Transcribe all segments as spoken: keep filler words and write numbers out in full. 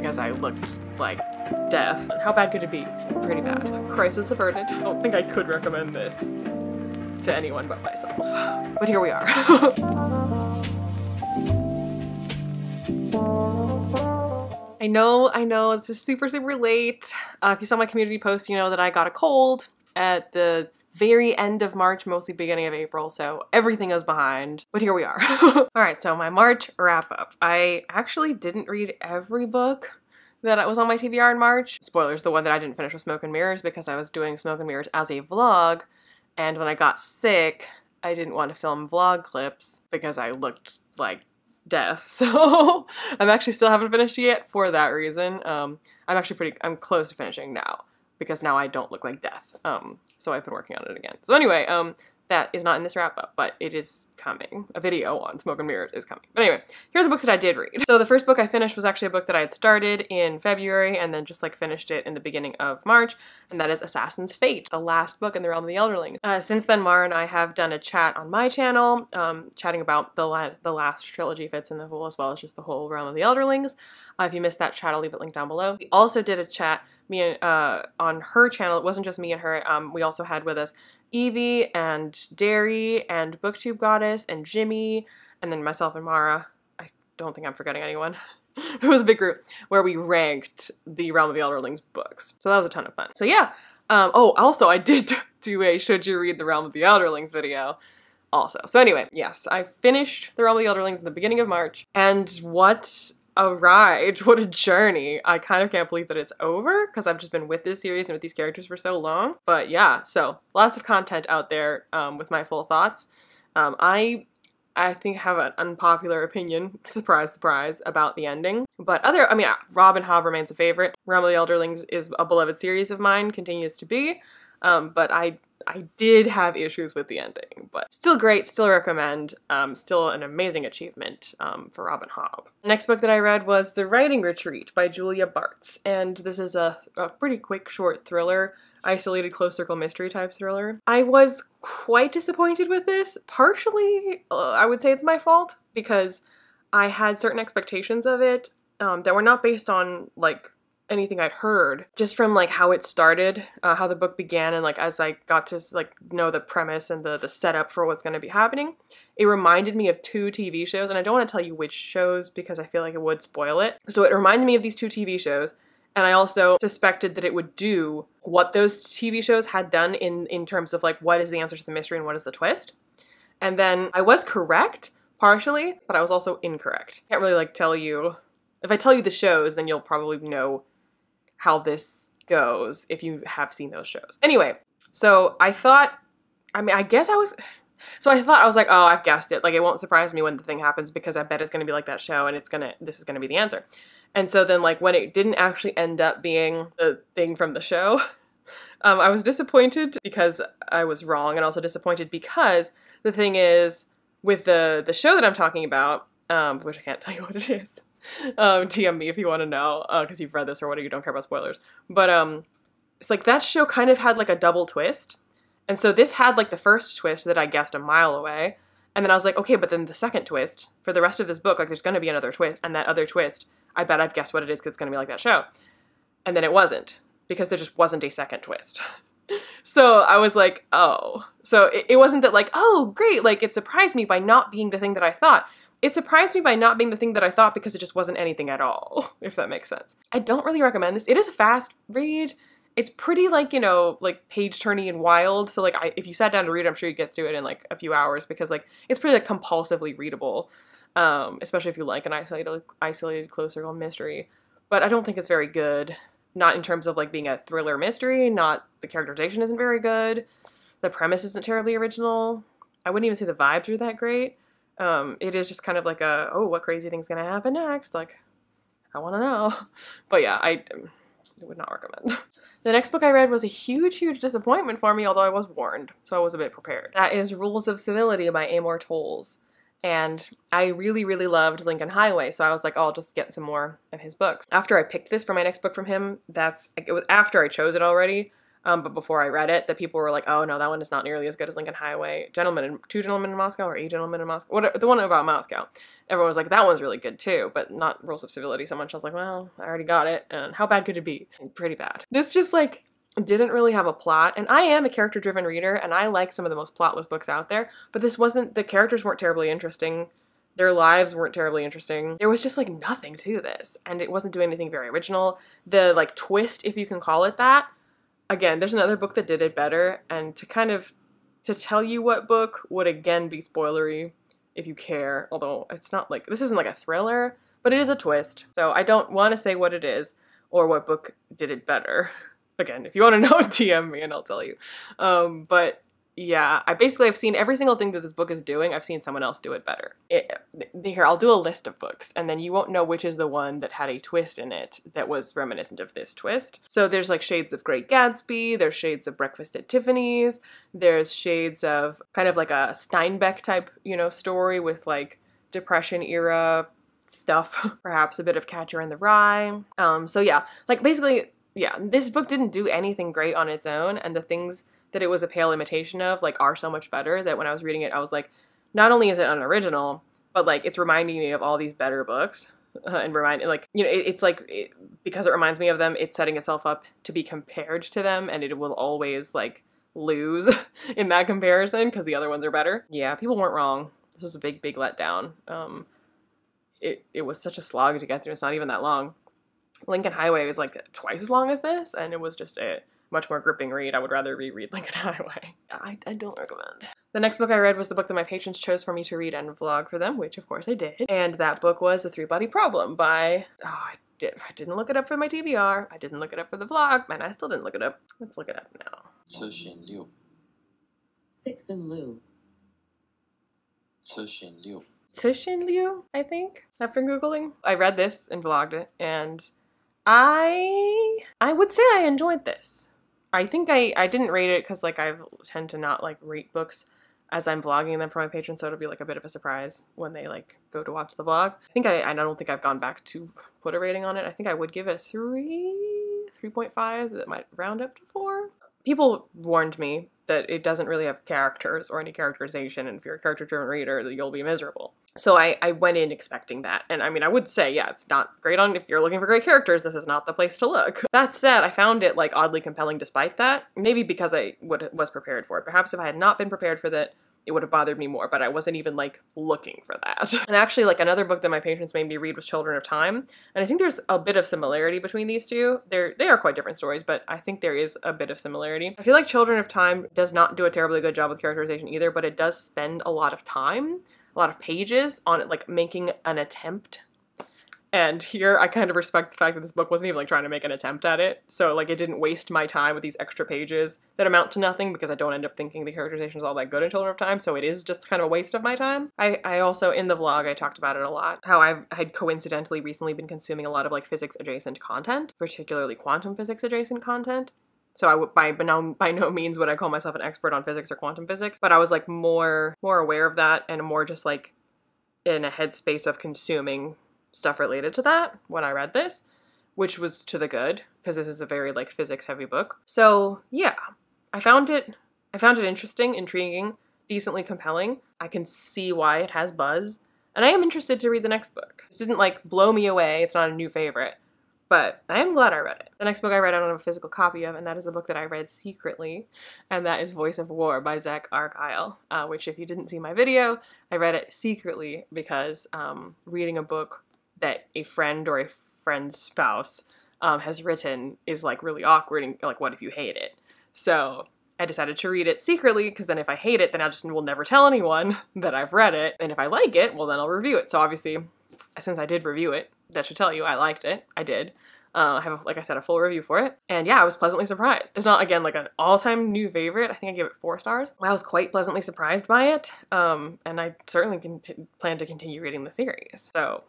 because I looked like death. How bad could it be? Pretty bad. Crisis averted. I don't think I could recommend this to anyone but myself. But here we are. I know, I know, it's just super, super late. Uh, if you saw my community post, you know that I got a cold at the very end of March, mostly beginning of April, so everything is behind, but here we are. All right, so my March wrap up. I actually didn't read every book that was on my T B R in March. Spoilers, the one that I didn't finish was Smoke and Mirrors because I was doing Smoke and Mirrors as a vlog, and when I got sick, I didn't want to film vlog clips because I looked like death. So I'm actually still haven't finished yet for that reason. Um, I'm actually pretty, I'm close to finishing now because now I don't look like death. Um, so I've been working on it again. So anyway, um, that is not in this wrap up, but it is coming. A video on Smoke and Mirrors is coming. But anyway, here are the books that I did read. So the first book I finished was actually a book that I had started in February and then just like finished it in the beginning of March, and that is Assassin's Fate, the last book in the Realm of the Elderlings. Uh, since then, Mara and I have done a chat on my channel, um, chatting about the, la the last trilogy fits in the whole, as well as just the whole Realm of the Elderlings. Uh, if you missed that chat, I'll leave it linked down below. We also did a chat me and, uh, on her channel. It wasn't just me and her. Um, we also had with us Evie and Derry and BookTube Goddess and Jimmy, and then myself and Mara. I don't think I'm forgetting anyone. It was a big group where we ranked the Realm of the Elderlings books. So that was a ton of fun. So yeah. Um, oh, also I did do a Should You Read the Realm of the Elderlings video also. So anyway, yes, I finished the Realm of the Elderlings in the beginning of March, and what a ride, what a journey. I kind of can't believe that it's over because I've just been with this series and with these characters for so long. But yeah, so lots of content out there um, with my full thoughts. Um, I I think have an unpopular opinion, surprise, surprise, about the ending. But other, I mean, Robin Hobb remains a favorite. Realm of the Elderlings is a beloved series of mine, continues to be. Um, but I I did have issues with the ending, but still great, still recommend, um, still an amazing achievement um, for Robin Hobb. Next book that I read was The Writing Retreat by Julia Bartz, and this is a, a pretty quick, short thriller, isolated closed circle mystery type thriller. I was quite disappointed with this. Partially, uh, I would say it's my fault because I had certain expectations of it um, that were not based on like anything I'd heard, just from like how it started, uh, how the book began, and like as I got to like know the premise and the, the setup for what's going to be happening. It reminded me of two T V shows, and I don't want to tell you which shows because I feel like it would spoil it. So it reminded me of these two T V shows, and I also suspected that it would do what those T V shows had done in, in terms of like what is the answer to the mystery and what is the twist. And then I was correct, partially, but I was also incorrect. Can't really like tell you, if I tell you the shows, then you'll probably know how this goes if you have seen those shows. Anyway, so I thought, I mean, I guess I was, so I thought I was like, oh, I've guessed it. Like, it won't surprise me when the thing happens because I bet it's gonna be like that show and it's gonna, this is gonna be the answer. And so then like when it didn't actually end up being the thing from the show, um, I was disappointed because I was wrong, and also disappointed because the thing is with the, the show that I'm talking about, um, which I can't tell you what it is. Um, D M me if you want to know, because uh, you've read this or whatever, you don't care about spoilers. But um, it's like that show kind of had like a double twist. And so this had like the first twist that I guessed a mile away. And then I was like, okay, but then the second twist for the rest of this book, like there's going to be another twist. And that other twist, I bet I've guessed what it is because it's going to be like that show. And then it wasn't, because there just wasn't a second twist. So I was like, oh. So it, it wasn't that like, oh, great, like it surprised me by not being the thing that I thought. It surprised me by not being the thing that I thought because it just wasn't anything at all, if that makes sense. I don't really recommend this. It is a fast read. It's pretty like, you know, like page-turny and wild. So like I, if you sat down to read it, I'm sure you'd get through it in like a few hours because like it's pretty like compulsively readable, um, especially if you like an isolated, isolated closed circle mystery. But I don't think it's very good, not in terms of like being a thriller mystery, not the characterization isn't very good. The premise isn't terribly original. I wouldn't even say the vibes are that great. Um, it is just kind of like a, oh, what crazy thing's gonna happen next? Like, I wanna know. But yeah, I, um, I would not recommend. The next book I read was a huge, huge disappointment for me, although I was warned, so I was a bit prepared. That is Rules of Civility by Amor Towles. And I really, really loved Lincoln Highway, so I was like, oh, I'll just get some more of his books. After I picked this for my next book from him, that's, it was after I chose it already, Um, but before I read it, that people were like, oh, no, that one is not nearly as good as Lincoln Highway. Gentleman in, Two Gentlemen in Moscow or A Gentleman in Moscow. What, the one about Moscow. Everyone was like, that one's really good too, but not Rules of Civility so much. I was like, well, I already got it. And how bad could it be? And pretty bad. This just like didn't really have a plot. And I am a character-driven reader and I like some of the most plotless books out there, but this wasn't, the characters weren't terribly interesting. Their lives weren't terribly interesting. There was just like nothing to this and it wasn't doing anything very original. The like twist, if you can call it that, again, there's another book that did it better, and to kind of, to tell you what book would again be spoilery if you care, although it's not like, this isn't like a thriller, but it is a twist. So I don't want to say what it is or what book did it better. Again, if you want to know, D M me and I'll tell you. Um, but yeah, I basically, I've seen every single thing that this book is doing. I've seen someone else do it better. It, here, I'll do a list of books and then you won't know which is the one that had a twist in it that was reminiscent of this twist. So there's like shades of Great Gatsby, there's shades of Breakfast at Tiffany's, there's shades of kind of like a Steinbeck type, you know, story with like Depression era stuff, perhaps a bit of Catcher in the Rye. Um, so yeah, like basically, yeah, this book didn't do anything great on its own, and the things that it was a pale imitation of like are so much better that when I was reading it I was like, not only is it unoriginal, but like it's reminding me of all these better books uh, and remind like, you know, it, it's like it, because it reminds me of them, it's setting itself up to be compared to them, and it will always like lose in that comparison because the other ones are better. Yeah, people weren't wrong. This was a big, big letdown. Um, it, it was such a slog to get through. It's not even that long. Lincoln Highway is like twice as long as this, and it was just a much more gripping read. I would rather reread Lincoln Highway. I, I don't recommend. The next book I read was the book that my patrons chose for me to read and vlog for them, which of course I did. And that book was The Three-Body Problem by, oh, I, did, I didn't look it up for my T B R. I didn't look it up for the vlog. Man, I still didn't look it up. Let's look it up now. Sushi and Liu. Six and Liu. Sushi and Liu. Sushi and Liu, I think, after Googling. I read this and vlogged it, and I I would say I enjoyed this. I think I, I didn't rate it because like I tend to not like rate books as I'm vlogging them for my patrons, so it'll be like a bit of a surprise when they like go to watch the vlog. I think I, I don't think I've gone back to put a rating on it. I think I would give it three, three point five, that might round up to four. People warned me that it doesn't really have characters or any characterization, and if you're a character-driven reader, that you'll be miserable. So I, I went in expecting that, and I mean, I would say, yeah, it's not great on, if you're looking for great characters, this is not the place to look. That said, I found it like oddly compelling despite that, maybe because I would, was prepared for it. Perhaps if I had not been prepared for that, it would have bothered me more, but I wasn't even like looking for that. And actually, like another book that my patrons made me read was Children of Time, and I think there's a bit of similarity between these two. They're, they are quite different stories, but I think there is a bit of similarity. I feel like Children of Time does not do a terribly good job with characterization either, but it does spend a lot of time, a lot of pages on it, like making an attempt. And here I kind of respect the fact that this book wasn't even like trying to make an attempt at it. So like it didn't waste my time with these extra pages that amount to nothing, because I don't end up thinking the characterization is all that good in Children of Time. So it is just kind of a waste of my time. I, I also, in the vlog, I talked about it a lot, how I had coincidentally recently been consuming a lot of like physics adjacent content, particularly quantum physics adjacent content. So I would, by, no, by no means would I call myself an expert on physics or quantum physics, but I was like more, more aware of that and more just like in a headspace of consuming stuff related to that when I read this, which was to the good, because this is a very like physics heavy book. So yeah, I found it, I found it interesting, intriguing, decently compelling. I can see why it has buzz, and I am interested to read the next book. This didn't like blow me away. It's not a new favorite, but I am glad I read it. The next book I read, I don't have a physical copy of, and that is the book that I read secretly, and that is Voice of War by Zach Argyle, uh, which if you didn't see my video, I read it secretly because um, reading a book that a friend or a friend's spouse um, has written is like really awkward, and like what if you hate it? So I decided to read it secretly, because then if I hate it, then I just will never tell anyone that I've read it, and if I like it, well then I'll review it. So obviously, since I did review it, that should tell you I liked it. I did. Uh, I have, a, like I said, a full review for it. And yeah, I was pleasantly surprised. It's not, again, like an all-time new favorite. I think I gave it four stars. I was quite pleasantly surprised by it. Um, and I certainly can plan to continue reading the series. So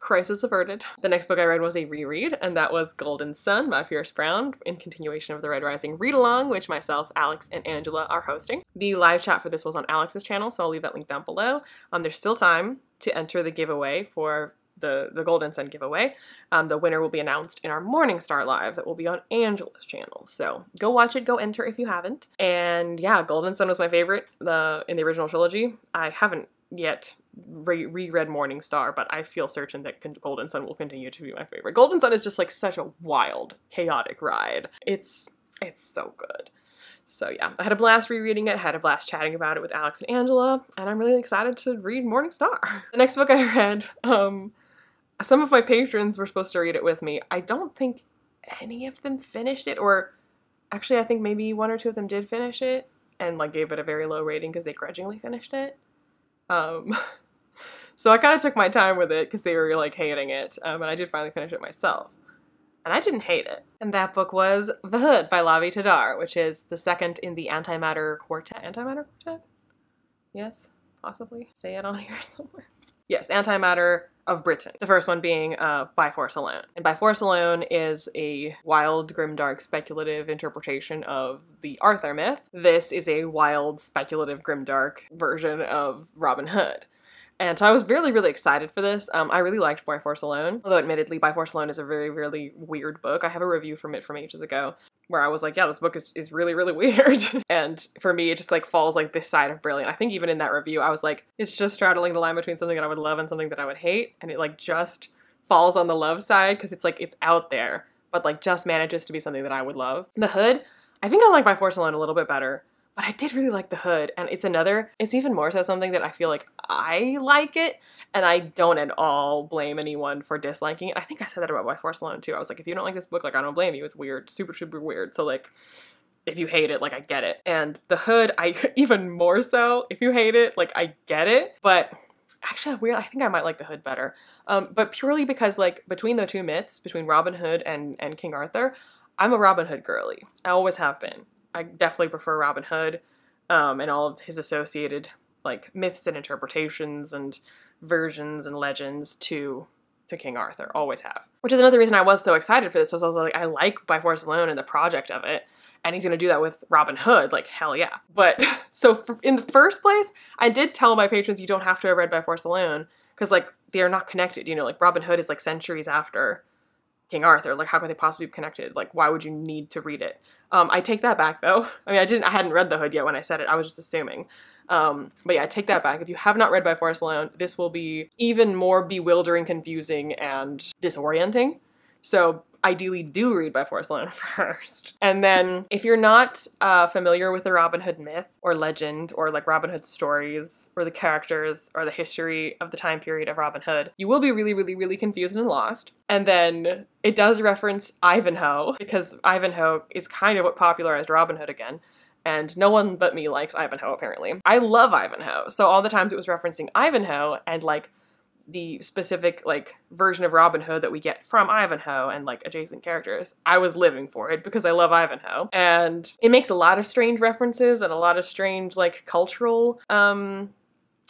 crisis averted. The next book I read was a reread, and that was Golden Son by Pierce Brown, in continuation of the Red Rising read-along, which myself, Alex, and Angela are hosting. The live chat for this was on Alex's channel, so I'll leave that link down below. Um, there's still time to enter the giveaway for the, the Golden Sun giveaway. Um, the winner will be announced in our Morningstar Live that will be on Angela's channel. So go watch it, go enter if you haven't. And yeah, Golden Sun was my favorite the, in the original trilogy. I haven't yet re reread Morningstar, but I feel certain that Golden Sun will continue to be my favorite. Golden Sun is just like such a wild, chaotic ride. It's, it's so good. So yeah, I had a blast rereading it, had a blast chatting about it with Alex and Angela, and I'm really excited to read Morningstar. The next book I read, um, some of my patrons were supposed to read it with me. I don't think any of them finished it, or actually I think maybe one or two of them did finish it, and like gave it a very low rating because they grudgingly finished it. Um, so I kind of took my time with it because they were like hating it, um, and I did finally finish it myself. And I didn't hate it. And that book was The Hood by Lavie Tidhar, which is the second in the Antimatter Quartet. Antimatter Quartet? Yes, possibly. Say it on here somewhere. Yes, Antimatter of Britain. The first one being uh, By Force Alone. And By Force Alone is a wild, grimdark, speculative interpretation of the Arthur myth. This is a wild, speculative, grimdark version of Robin Hood. And so I was really, really excited for this. Um, I really liked By Force Alone, although admittedly By Force Alone is a very, really weird book. I have a review from it from ages ago where I was like, yeah, this book is, is really, really weird. And for me, it just like falls like this side of brilliant. I think even in that review, I was like, it's just straddling the line between something that I would love and something that I would hate. And it like just falls on the love side because it's like, it's out there, but like just manages to be something that I would love. The Hood, I think I like By Force Alone a little bit better. But I did really like The Hood, and it's another, it's even more so something that I feel like I like it, and I don't at all blame anyone for disliking it. I think I said that about By Force Alone too. I was like, if you don't like this book, like I don't blame you. It's weird, super, super weird. So like, if you hate it, like I get it. And The Hood, I even more so, if you hate it, like I get it. But actually, weird, I think I might like The Hood better. Um, but purely because like between the two myths, between Robin Hood and, and King Arthur, I'm a Robin Hood girly. I always have been. I definitely prefer Robin Hood um, and all of his associated like myths and interpretations and versions and legends to to King Arthur, always have. Which is another reason I was so excited for this. I was also like, I like By Force Alone and the project of it, and he's gonna do that with Robin Hood, like hell yeah. But so for, in the first place, I did tell my patrons you don't have to have read By Force Alone because like they are not connected. You know, like Robin Hood is like centuries after King Arthur, like how could they possibly be connected? Like why would you need to read it? Um, I take that back though. I mean, I didn't, I hadn't read The Hood yet when I said it, I was just assuming. Um, but yeah, I take that back. If you have not read By Force Alone, this will be even more bewildering, confusing, and disorienting. So ideally do read By Force Alone first. And then if you're not uh, familiar with the Robin Hood myth or legend or like Robin Hood's stories or the characters or the history of the time period of Robin Hood, you will be really, really, really confused and lost. And then it does reference Ivanhoe because Ivanhoe is kind of what popularized Robin Hood again. And no one but me likes Ivanhoe apparently. I love Ivanhoe. So all the times it was referencing Ivanhoe and like the specific like version of Robin Hood that we get from Ivanhoe and like adjacent characters. I was living for it because I love Ivanhoe, and it makes a lot of strange references and a lot of strange like cultural um,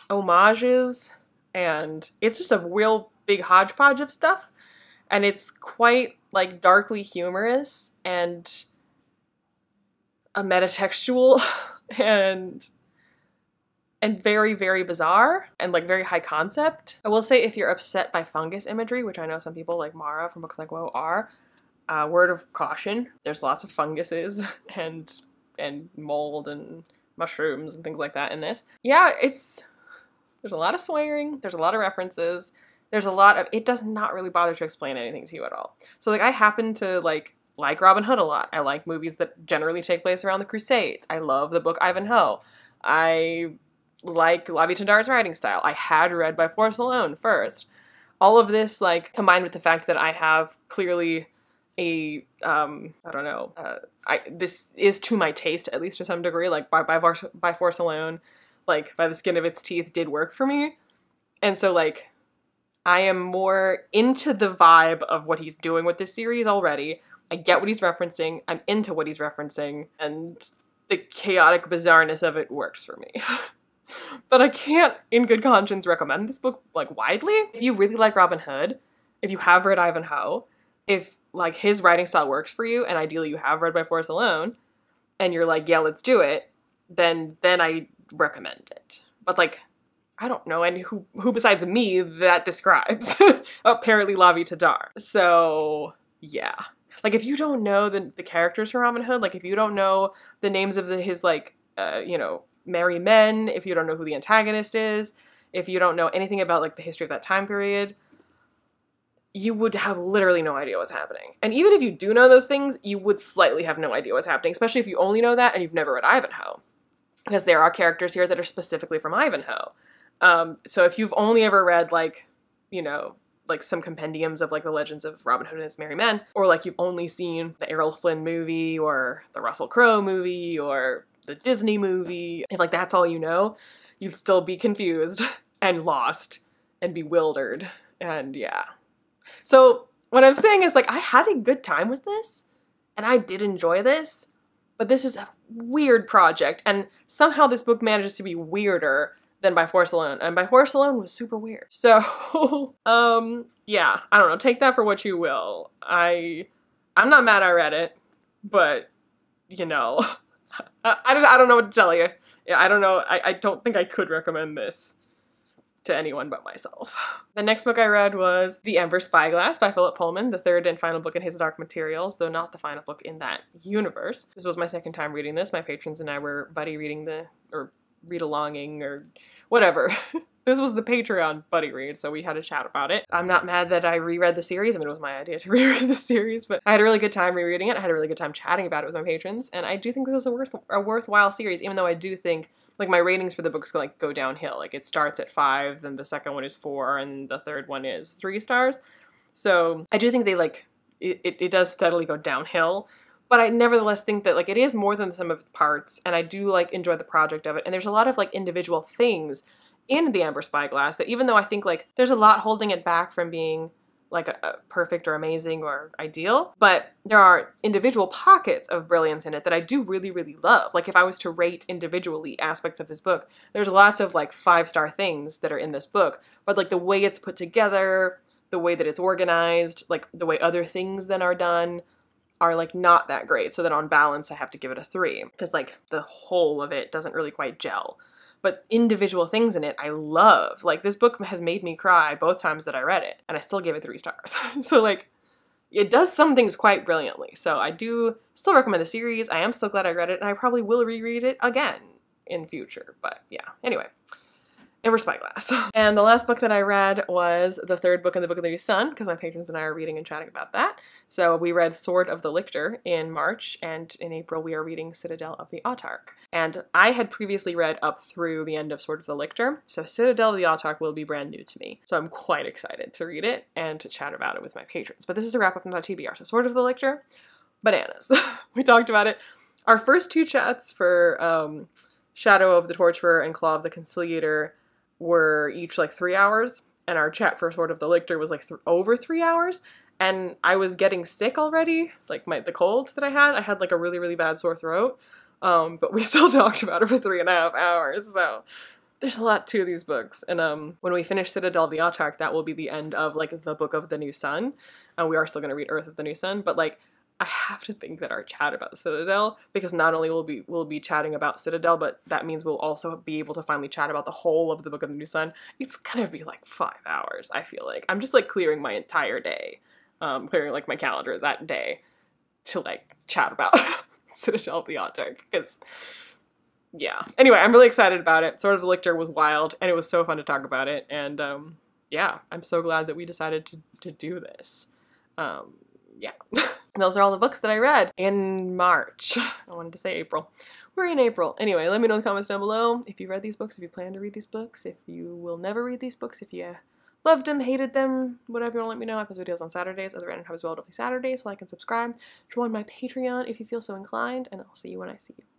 homages, and it's just a real big hodgepodge of stuff, and it's quite like darkly humorous and a metatextual and and very, very bizarre and like very high concept. I will say if you're upset by fungus imagery, which I know some people like Mara from Books Like Woe are, uh, word of caution, there's lots of funguses and and mold and mushrooms and things like that in this. Yeah, it's, there's a lot of swearing, there's a lot of references, there's a lot of, it does not really bother to explain anything to you at all. So like I happen to like like Robin Hood a lot. I like movies that generally take place around the Crusades. I love the book Ivanhoe. I like Lavie Tidhar's writing style. I had read By Force Alone first. All of this, like, combined with the fact that I have clearly a, um, I don't know, uh, I, this is to my taste, at least to some degree, like, by, by, by Force Alone, like, by the skin of its teeth did work for me. And so, like, I am more into the vibe of what he's doing with this series already. I get what he's referencing. I'm into what he's referencing. And the chaotic bizarreness of it works for me. But I can't, in good conscience, recommend this book, like, widely. If you really like Robin Hood, if you have read Ivanhoe, if, like, his writing style works for you, and ideally you have read By Force Alone, and you're like, yeah, let's do it, then, then I recommend it. But, like, I don't know, and who, who besides me that describes? Apparently Lavie Tidhar. So, yeah. Like, if you don't know the, the characters for Robin Hood, like, if you don't know the names of the, his, like, uh, you know, merry men, if you don't know who the antagonist is, if you don't know anything about, like, the history of that time period, you would have literally no idea what's happening. And even if you do know those things, you would slightly have no idea what's happening, especially if you only know that and you've never read Ivanhoe. Because there are characters here that are specifically from Ivanhoe. Um, so if you've only ever read, like, you know, like some compendiums of like the legends of Robin Hood and his merry men, or like you've only seen the Errol Flynn movie or the Russell Crowe movie or the Disney movie, if like that's all you know, you'd still be confused and lost and bewildered. And yeah. So what I'm saying is, like, I had a good time with this and I did enjoy this, but this is a weird project, and somehow this book manages to be weirder than By Force Alone, and By Force Alone was super weird. So, um, yeah, I don't know, take that for what you will. I, I'm not mad I read it, but, you know, I, I, don't, I don't know what to tell you. I don't know, I, I don't think I could recommend this to anyone but myself. The next book I read was The Amber Spyglass by Philip Pullman, the third and final book in his Dark Materials, though not the final book in that universe. This was my second time reading this. My patrons and I were buddy reading the, or read-alonging or whatever. This was the Patreon buddy read, so we had a chat about it. I'm not mad that I reread the series. I mean, it was my idea to reread the series, but I had a really good time rereading it. I had a really good time chatting about it with my patrons, and I do think this is a, worth a worthwhile series, even though I do think, like, my ratings for the books go, like, go downhill. Like, it starts at five, then the second one is four, and the third one is three stars. So I do think they, like, it, it, it does steadily go downhill. But I nevertheless think that, like, it is more than the sum of its parts, and I do, like, enjoy the project of it. And there's a lot of, like, individual things in The Amber Spyglass that, even though I think, like, there's a lot holding it back from being, like, a, a perfect or amazing or ideal, but there are individual pockets of brilliance in it that I do really, really love. Like, if I was to rate individually aspects of this book, there's lots of, like, five-star things that are in this book, but, like, the way it's put together, the way that it's organized, like, the way other things then are done, are like not that great. So then on balance, I have to give it a three because like the whole of it doesn't really quite gel. But individual things in it, I love. Like this book has made me cry both times that I read it, and I still gave it three stars. So like it does some things quite brilliantly. So I do still recommend the series. I am still glad I read it, and I probably will reread it again in future. But yeah, anyway. Amber Spyglass. And the last book that I read was the third book in the Book of the New Sun, because my patrons and I are reading and chatting about that. So we read Sword of the Lictor in March, and in April we are reading Citadel of the Autarch. And I had previously read up through the end of Sword of the Lictor, so Citadel of the Autarch will be brand new to me. So I'm quite excited to read it and to chat about it with my patrons. But this is a wrap up on T B R. So Sword of the Lictor, bananas. We talked about it. Our first two chats for um, Shadow of the Torturer and Claw of the Conciliator were each like three hours, and our chat for Sword of the Lictor was like th over three hours, and I was getting sick already, like my the cold that I had. I had like a really, really bad sore throat, um, but we still talked about it for three and a half hours, so there's a lot to these books. And um, when we finish Citadel of the Autarch, that will be the end of like the Book of the New Sun, and we are still going to read Earth of the New Sun, but like I have to think that our chat about Citadel, because not only will we, we'll be chatting about Citadel, but that means we'll also be able to finally chat about the whole of the Book of the New Sun. It's gonna be like five hours, I feel like. I'm just like clearing my entire day, um, clearing like my calendar that day to like chat about Citadel of the Autarch, because yeah. Anyway, I'm really excited about it. Sword of the Lictor was wild, and it was so fun to talk about it, and um, yeah, I'm so glad that we decided to, to do this. Um, yeah. And those are all the books that I read in March. I wanted to say April. We're in April. Anyway, let me know in the comments down below if you read these books, if you plan to read these books, if you will never read these books, if you loved them, hated them, whatever you want to let me know. I post videos on Saturdays, other random times as well, every Saturday, so like and subscribe. Join my Patreon if you feel so inclined, and I'll see you when I see you.